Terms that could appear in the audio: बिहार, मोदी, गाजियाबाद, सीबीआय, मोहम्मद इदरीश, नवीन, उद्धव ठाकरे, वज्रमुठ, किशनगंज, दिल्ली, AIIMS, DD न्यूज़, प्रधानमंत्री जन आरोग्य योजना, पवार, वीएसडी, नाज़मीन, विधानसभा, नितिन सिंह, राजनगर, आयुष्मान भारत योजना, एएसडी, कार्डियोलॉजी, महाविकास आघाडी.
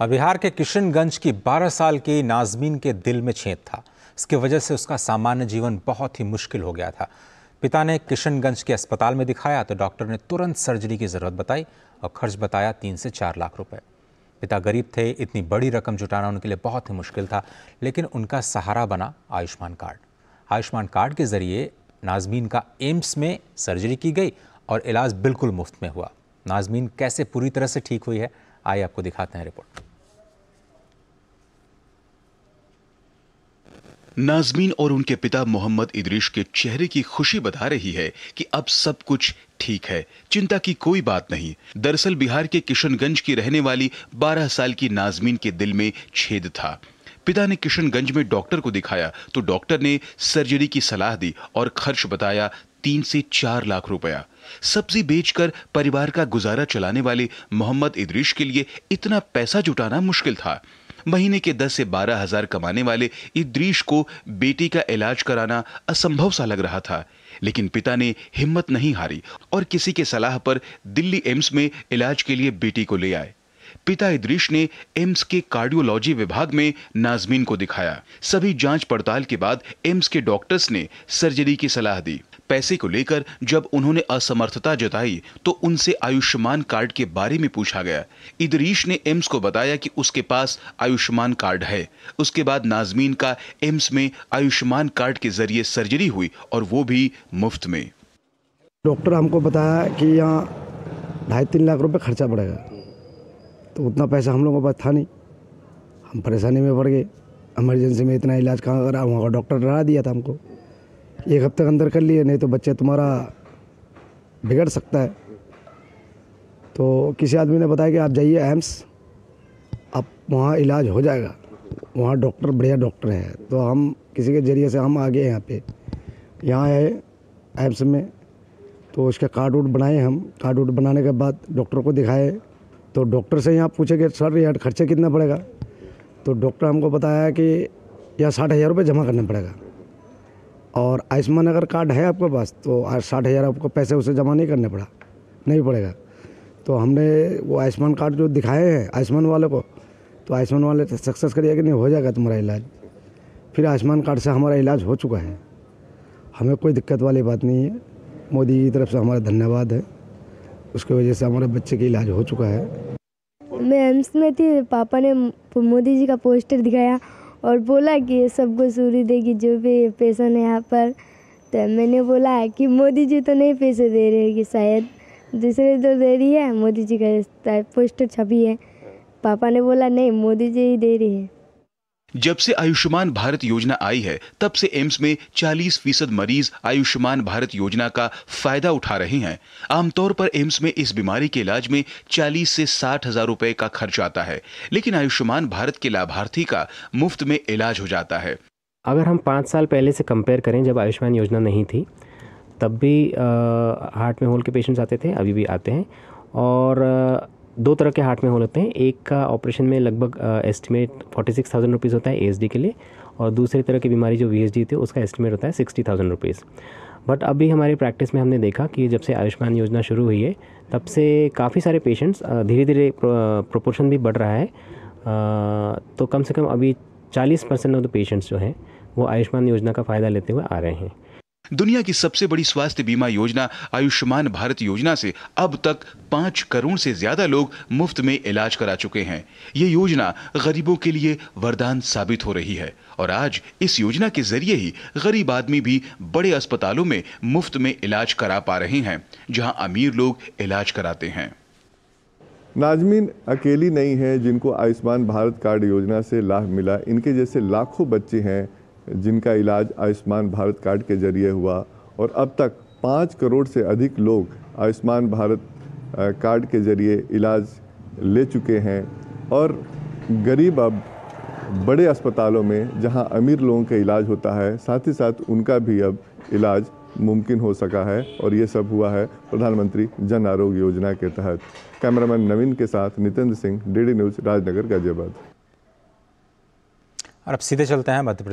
बिहार के किशनगंज की 12 साल की नाज़मीन के दिल में छेद था। इसकी वजह से उसका सामान्य जीवन बहुत ही मुश्किल हो गया था। पिता ने किशनगंज के अस्पताल में दिखाया तो डॉक्टर ने तुरंत सर्जरी की ज़रूरत बताई और खर्च बताया 3 से 4 लाख रुपए। पिता गरीब थे, इतनी बड़ी रकम जुटाना उनके लिए बहुत ही मुश्किल था, लेकिन उनका सहारा बना आयुष्मान कार्ड। आयुष्मान कार्ड के ज़रिए नाज़मीन का एम्स में सर्जरी की गई और इलाज बिल्कुल मुफ्त में हुआ। नाज़मीन कैसे पूरी तरह से ठीक हुई है, आइए आपको दिखाते हैं रिपोर्ट। नाज़मीन और उनके पिता मोहम्मद इदरीश के चेहरे की खुशी बता रही है कि अब सब कुछ ठीक है, चिंता की कोई बात नहीं। दरअसल बिहार के किशनगंज की रहने वाली 12 साल की नाज़मीन के दिल में छेद था। पिता ने किशनगंज में डॉक्टर को दिखाया तो डॉक्टर ने सर्जरी की सलाह दी और खर्च बताया 3 से 4 लाख रुपया। सब्जी बेचकर परिवार का गुजारा चलाने वाले मोहम्मद इदरीश के लिए इतना पैसा जुटाना मुश्किल था। महीने के 10 से 12 हजार कमाने वाले इदरीश को बेटी का इलाज कराना असंभव सा लग रहा था, लेकिन पिता ने हिम्मत नहीं हारी और किसी के सलाह पर दिल्ली एम्स में इलाज के लिए बेटी को ले आए। पिता इदरीश ने एम्स के कार्डियोलॉजी विभाग में नाज़मीन को दिखाया। सभी जांच पड़ताल के बाद एम्स के डॉक्टर्स ने सर्जरी की सलाह दी। पैसे को लेकर जब उन्होंने असमर्थता जताई तो उनसे आयुष्मान कार्ड के बारे में पूछा गया। इदरीश ने एम्स को बताया कि उसके पास आयुष्मान कार्ड है। उसके बाद नाज़मीन का एम्स में आयुष्मान कार्ड के जरिए सर्जरी हुई और वो भी मुफ्त में। डॉक्टर हमको बताया कि यहाँ 2.5-3 लाख रुपये खर्चा पड़ेगा, तो उतना पैसा हम लोगों के पास था नहीं। हम परेशानी में पड़ गए, इमरजेंसी में इतना इलाज कहाँ करा। वहाँ का डॉक्टर डरा दिया था हमको, 1 हफ्ते के अंदर कर लिए नहीं तो बच्चे तुम्हारा बिगड़ सकता है। तो किसी आदमी ने बताया कि आप जाइए एम्स, आप वहाँ इलाज हो जाएगा, वहाँ डॉक्टर बढ़िया डॉक्टर है। तो हम किसी के ज़रिए से हम आ गए यहाँ पे, यहाँ आए एम्स में। तो उसका कार्ड वूट बनाए हम। कार्ड वूट बनाने के बाद डॉक्टर को दिखाए तो डॉक्टर से यहाँ पूछे कि सर यहाँ खर्चा कितना पड़ेगा, तो डॉक्टर हमको बताया कि यहाँ 60,000 रुपये जमा करना पड़ेगा और आयुष्मान अगर कार्ड है आपके पास तो 60,000 आपको पैसे उसे जमा नहीं करने पड़ा, नहीं पड़ेगा। तो हमने वो आयुष्मान कार्ड जो दिखाए हैं आयुष्मान वाले को, तो आयुष्मान वाले सक्सेस करिए कि नहीं हो जाएगा तुम्हारा इलाज। फिर आयुष्मान कार्ड से हमारा इलाज हो चुका है, हमें कोई दिक्कत वाली बात नहीं है। मोदी की तरफ से हमारा धन्यवाद है, उसकी वजह से हमारे बच्चे का इलाज हो चुका है। मैं एम्स में थी, पापा ने मोदी जी का पोस्टर दिखाया और बोला कि ये सबको सूरी देगी जो भी पेशेंट है यहाँ पर। तो मैंने बोला कि मोदी जी तो नहीं पैसे दे रहे कि शायद दूसरे तो दे रही है, मोदी जी का पोस्टर छपी है। पापा ने बोला नहीं, मोदी जी ही दे रही है। जब से आयुष्मान भारत योजना आई है तब से एम्स में 40% मरीज आयुष्मान भारत योजना का फायदा उठा रहे हैं। आमतौर पर एम्स में इस बीमारी के इलाज में 40 से 60 हजार रुपए का खर्च आता है, लेकिन आयुष्मान भारत के लाभार्थी का मुफ्त में इलाज हो जाता है। अगर हम 5 साल पहले से कंपेयर करें, जब आयुष्मान योजना नहीं थी तब भी हार्ट में होल के पेशेंट्स आते थे, अभी भी आते हैं। और दो तरह के हार्ट में होल होते हैं, एक का ऑपरेशन में लगभग एस्टिमेट 46,000 रुपीज़ होता है एएसडी के लिए, और दूसरी तरह की बीमारी जो वीएसडी होती है उसका एस्टिमेट होता है 60,000 रुपीज़। बट अभी हमारी प्रैक्टिस में हमने देखा कि जब से आयुष्मान योजना शुरू हुई है तब से काफ़ी सारे पेशेंट्स धीरे धीरे प्रोपोर्शन भी बढ़ रहा है। तो कम से कम अभी 40% ऑफ द पेशेंट्स जो हैं वो आयुष्मान योजना का फ़ायदा लेते हुए आ रहे हैं। दुनिया की सबसे बड़ी स्वास्थ्य बीमा योजना आयुष्मान भारत योजना से अब तक 5 करोड़ से ज्यादा लोग मुफ्त में इलाज करा चुके हैं। ये योजना गरीबों के लिए वरदान साबित हो रही है और आज इस योजना के जरिए ही गरीब आदमी भी बड़े अस्पतालों में मुफ्त में इलाज करा पा रहे हैं, जहां अमीर लोग इलाज कराते हैं। नाज़मीन अकेली नहीं है जिनको आयुष्मान भारत कार्ड योजना से लाभ मिला। इनके जैसे लाखों बच्चे हैं जिनका इलाज आयुष्मान भारत कार्ड के जरिए हुआ और अब तक 5 करोड़ से अधिक लोग आयुष्मान भारत कार्ड के जरिए इलाज ले चुके हैं। और गरीब अब बड़े अस्पतालों में, जहां अमीर लोगों का इलाज होता है, साथ ही साथ उनका भी अब इलाज मुमकिन हो सका है और ये सब हुआ है प्रधानमंत्री जन आरोग्य योजना के तहत। कैमरामैन नवीन के साथ नितिन सिंह, DD न्यूज़, राजनगर, गाजियाबाद। और अब सीधे चलते हैं मध्य प्रदेश।